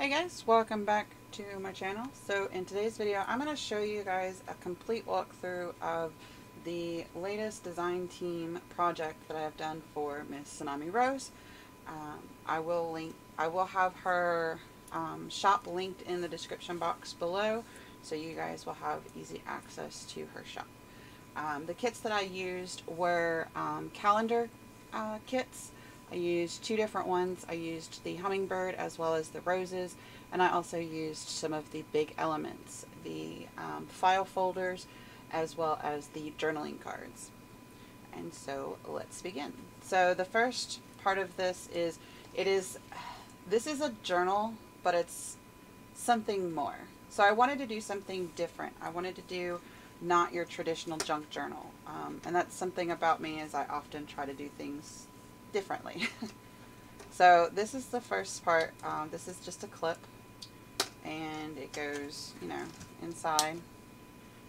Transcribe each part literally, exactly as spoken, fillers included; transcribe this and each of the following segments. Hey guys, welcome back to my channel. So in today's video I'm going to show you guys a complete walkthrough of the latest design team project that I have done for Miss Tsunami Rose. Um, I will link, I will have her um, shop linked in the description box below, so you guys will have easy access to her shop. Um, the kits that I used were um, calendar uh, kits. I used two different ones. I used the hummingbird as well as the roses, and I also used some of the big elements, the um, file folders as well as the journaling cards. And so let's begin. So the first part of this is, it is, this is a journal, but it's something more. So I wanted to do something different. I wanted to do not your traditional junk journal. Um, and that's something about me, is I often try to do things differently. So this is the first part. Um, this is just a clip, and it goes, you know, inside,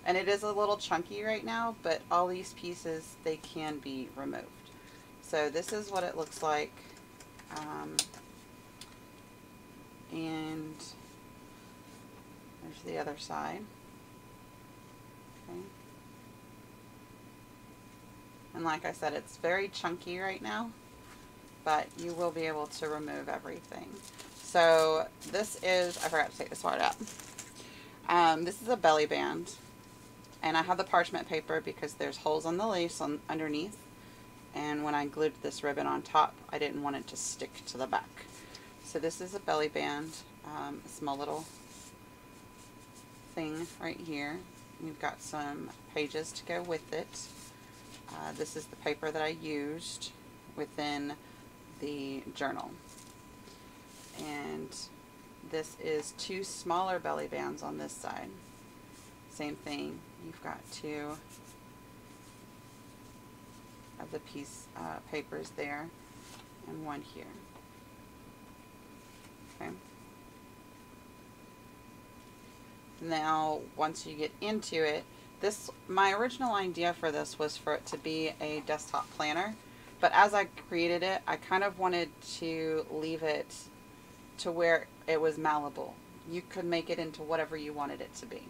and it is a little chunky right now, but all these pieces, they can be removed. So this is what it looks like, um, and there's the other side. Okay. And like I said, it's very chunky right now, but you will be able to remove everything. So this is, I forgot to take this part out. Um, this is a belly band, and I have the parchment paper because there's holes on the lace on, underneath. And when I glued this ribbon on top, I didn't want it to stick to the back. So this is a belly band, um, a small little thing right here. We've got some pages to go with it. Uh, this is the paper that I used within the journal, and this is two smaller belly bands on this side. Same thing, you've got two of the piece uh, papers there and one here. Okay. Now once you get into it, this, my original idea for this was for it to be a desktop planner, but as I created it, I kind of wanted to leave it to where it was malleable. You could make it into whatever you wanted it to be.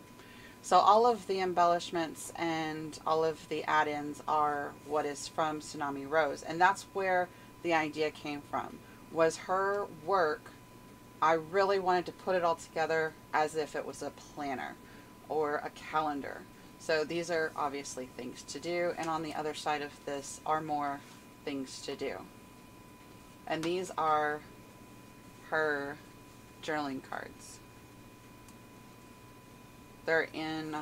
So all of the embellishments and all of the add-ins are what is from Tsunami Rose, and that's where the idea came from, was her work. I really wanted to put it all together as if it was a planner or a calendar. So these are obviously things to do, and on the other side of this are more things to do. And these are her journaling cards. They're in,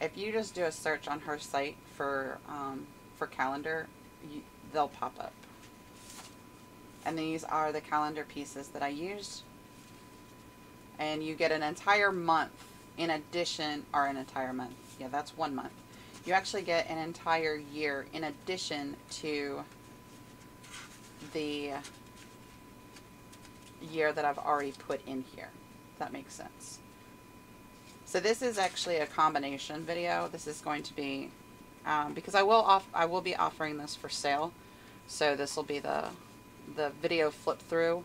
if you just do a search on her site for, um, for calendar, you, they'll pop up. And these are the calendar pieces that I used. And you get an entire month. In addition, or an entire month. Yeah, that's one month. You actually get an entire year in addition to the year that I've already put in here. If that makes sense. So this is actually a combination video. This is going to be um, because I will off I will be offering this for sale. So this will be the the video flip through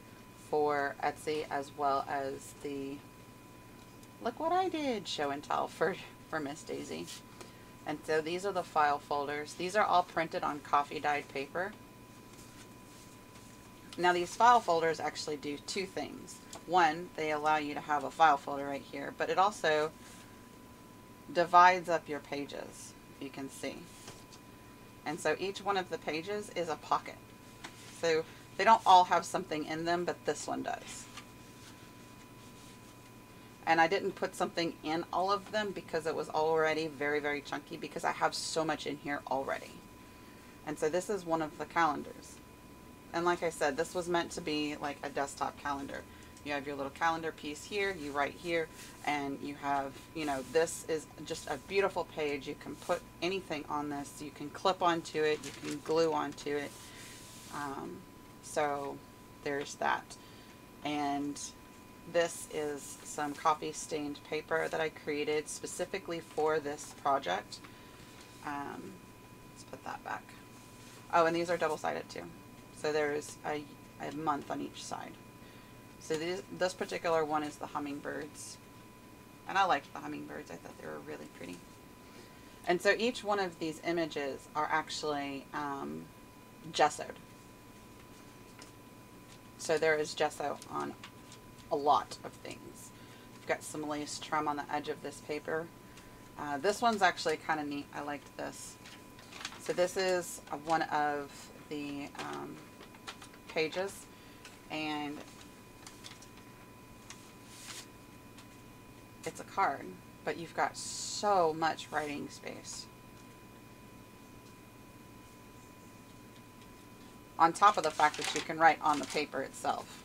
for Etsy, as well as the look what I did show and tell for, for Miss Daisy. And so these are the file folders. These are all printed on coffee dyed paper. Now these file folders actually do two things. One, they allow you to have a file folder right here, but it also divides up your pages, you can see. And so each one of the pages is a pocket. So they don't all have something in them, but this one does. And I didn't put something in all of them because it was already very, very chunky, because I have so much in here already. And so this is one of the calendars. And like I said, this was meant to be like a desktop calendar. You have your little calendar piece here, you write here, and you have, you know, this is just a beautiful page. You can put anything on this. You can clip onto it. You can glue onto it. Um, so there's that. And this is some coffee stained paper that I created specifically for this project. Um, let's put that back. Oh, and these are double sided too. So there's a, a month on each side. So this, this particular one is the hummingbirds. And I liked the hummingbirds. I thought they were really pretty. And so each one of these images are actually um, gessoed. So there is gesso on a lot of things. I've got some lace trim on the edge of this paper. Uh, this one's actually kind of neat. I liked this. So this is one of the um, pages, and it's a card, but you've got so much writing space. On top of the fact that you can write on the paper itself.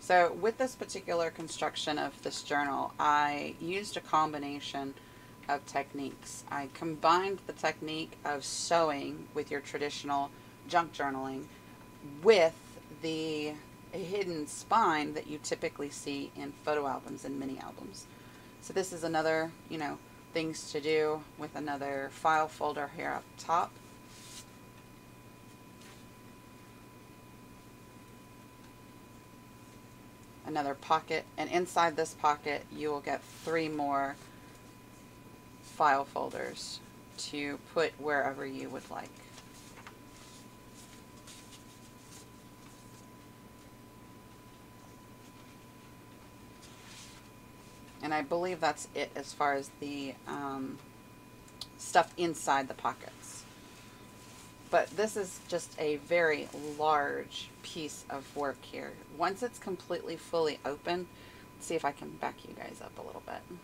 So with this particular construction of this journal, I used a combination of techniques. I combined the technique of sewing with your traditional junk journaling with the hidden spine that you typically see in photo albums and mini albums. So this is another, you know, things to do with another file folder here up top. Another pocket, and inside this pocket you will get three more file folders to put wherever you would like. And I believe that's it as far as the um, stuff inside the pockets. But this is just a very large piece of work here. Once it's completely fully open, let's see if I can back you guys up a little bit.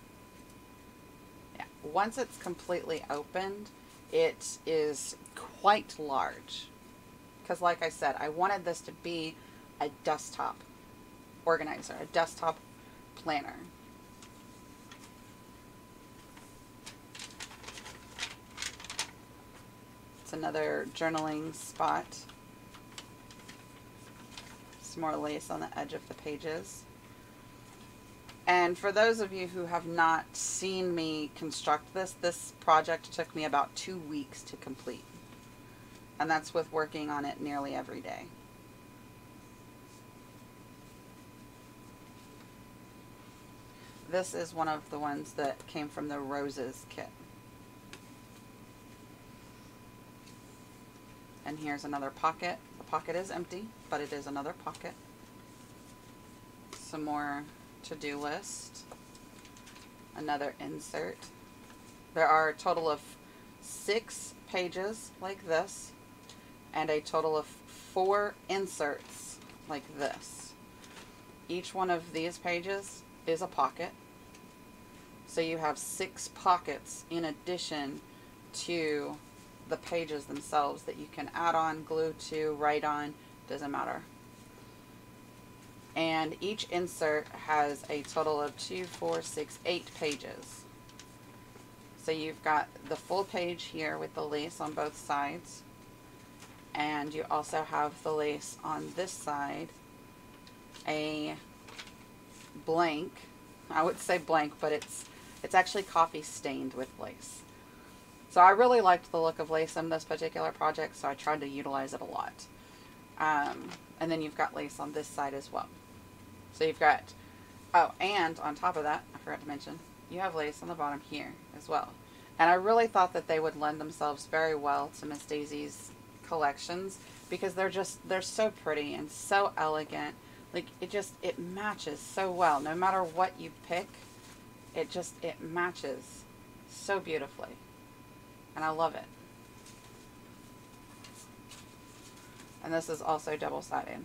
Yeah, once it's completely opened, it is quite large. Because like I said, I wanted this to be a desktop organizer, a desktop planner. It's another journaling spot. Some more lace on the edge of the pages. And for those of you who have not seen me construct this, this project took me about two weeks to complete. And that's with working on it nearly every day. This is one of the ones that came from the Roses kit. And here's another pocket. The pocket is empty, but it is another pocket. Some more to-do list. Another insert. There are a total of six pages like this, and a total of four inserts like this. Each one of these pages is a pocket. So you have six pockets in addition to the pages themselves that you can add on, glue to, write on, doesn't matter. And each insert has a total of two, four, six, eight pages. So you've got the full page here with the lace on both sides, and you also have the lace on this side, a blank, I would say blank, but it's it's actually coffee stained with lace. So I really liked the look of lace in this particular project, so I tried to utilize it a lot. Um, and then you've got lace on this side as well. So you've got, oh, and on top of that, I forgot to mention, you have lace on the bottom here as well. And I really thought that they would lend themselves very well to Miss Daisy's collections, because they're just, they're so pretty and so elegant. Like, it just, it matches so well. No matter what you pick, it just, it matches so beautifully. And I love it. And this is also double-sided.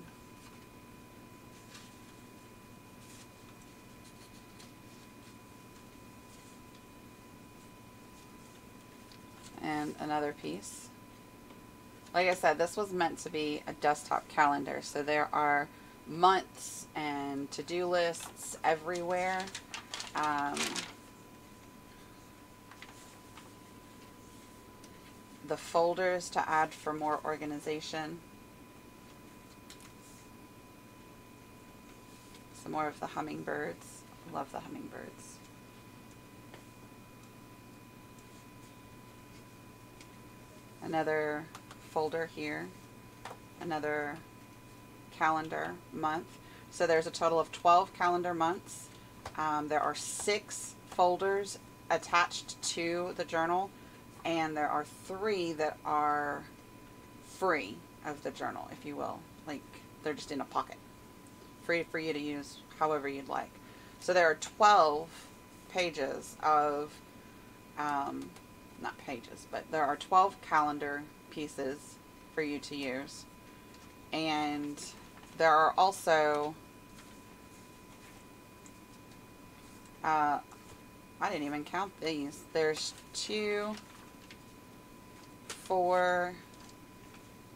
And another piece. Like I said, this was meant to be a desktop calendar. So there are months and to-do lists everywhere. Um, the folders to add for more organization. Some more of the hummingbirds. Love the hummingbirds. another folder here, another calendar month. So there's a total of twelve calendar months. Um, there are six folders attached to the journal, and there are three that are free of the journal, if you will. Like, they're just in a pocket, free for you to use however you'd like. So there are twelve pages of, um, not pages, but there are twelve calendar pieces for you to use. And there are also, uh, I didn't even count these. There's two, four,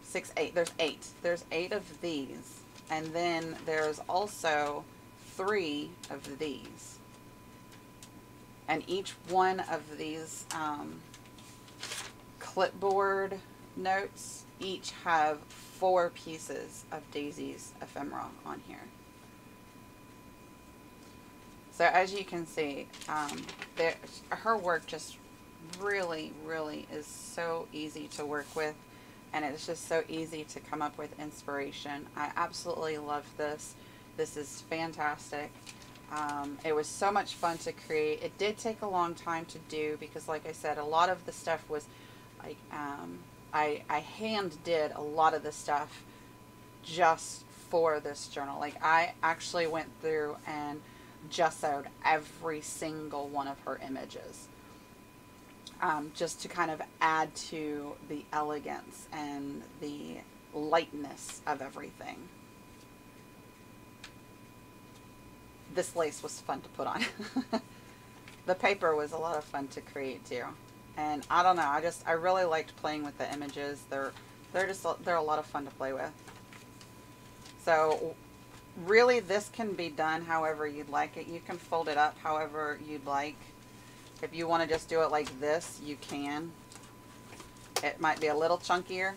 six, eight. There's eight. There's eight of these. And then there's also three of these. And each one of these um, clipboard notes each have four pieces of Daisy's ephemera on here. So as you can see, um, there, her work just really, really is so easy to work with, and it's just so easy to come up with inspiration. I absolutely love this. This is fantastic. Um, it was so much fun to create. It did take a long time to do because, like I said, a lot of the stuff was, like, um, I, I hand did a lot of the stuff just for this journal. Like, I actually went through and gessoed every single one of her images, um, just to kind of add to the elegance and the lightness of everything. This lace was fun to put on. The paper was a lot of fun to create too. And I don't know, I just, I really liked playing with the images. They're, they're just, they're a lot of fun to play with. So really this can be done however you'd like it. You can fold it up however you'd like. If you want to just do it like this, you can. It might be a little chunkier,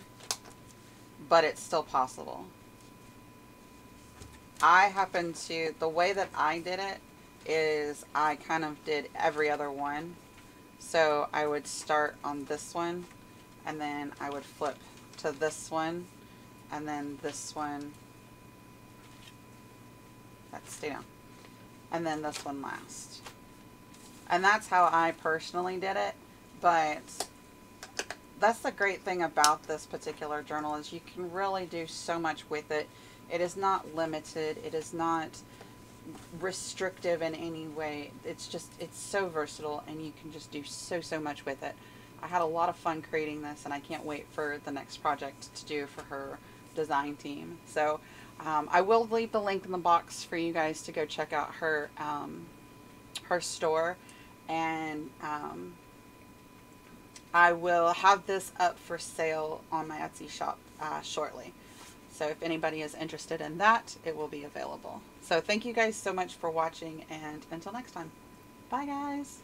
but it's still possible. I happen to, the way that I did it is I kind of did every other one. So I would start on this one, and then I would flip to this one, and then this one. That's, stay down. And then this one last. And that's how I personally did it. But that's the great thing about this particular journal, is you can really do so much with it. It is not limited. It is not restrictive in any way. It's just, it's so versatile, and you can just do so, so much with it. I had a lot of fun creating this, and I can't wait for the next project to do for her design team. So um, I will leave the link in the box for you guys to go check out her, um, her store. And um, I will have this up for sale on my Etsy shop uh, shortly. So if anybody is interested in that, it will be available. So thank you guys so much for watching, and until next time. Bye guys.